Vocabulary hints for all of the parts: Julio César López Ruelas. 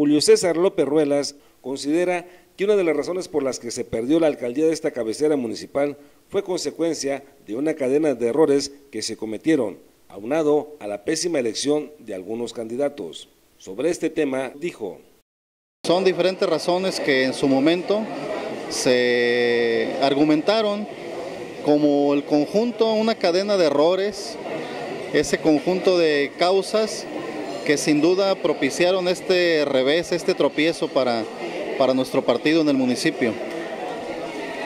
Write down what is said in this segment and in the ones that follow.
Julio César López Ruelas considera que una de las razones por las que se perdió la alcaldía de esta cabecera municipal fue consecuencia de una cadena de errores que se cometieron, aunado a la pésima elección de algunos candidatos. Sobre este tema dijo: son diferentes razones que en su momento se argumentaron como el conjunto, una cadena de errores, ese conjunto de causas que sin duda propiciaron este revés, este tropiezo para nuestro partido en el municipio.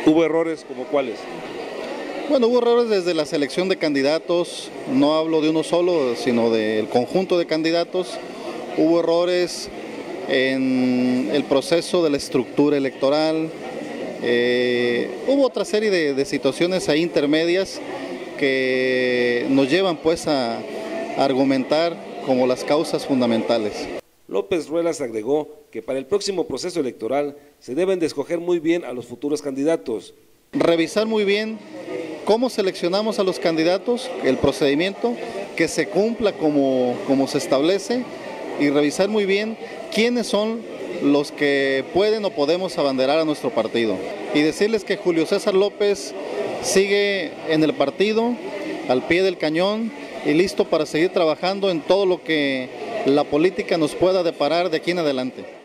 ¿Hubo errores como cuáles? Bueno, hubo errores desde la selección de candidatos, no hablo de uno solo, sino del conjunto de candidatos. Hubo errores en el proceso de la estructura electoral, hubo otra serie de situaciones ahí intermedias que nos llevan pues a argumentar como las causas fundamentales. López Ruelas agregó que para el próximo proceso electoral se deben de escoger muy bien a los futuros candidatos. Revisar muy bien cómo seleccionamos a los candidatos, el procedimiento, que se cumpla como se establece, y revisar muy bien quiénes son los que pueden o podemos abanderar a nuestro partido. Y decirles que Julio César López sigue en el partido, al pie del cañón y listo para seguir trabajando en todo lo que la política nos pueda deparar de aquí en adelante.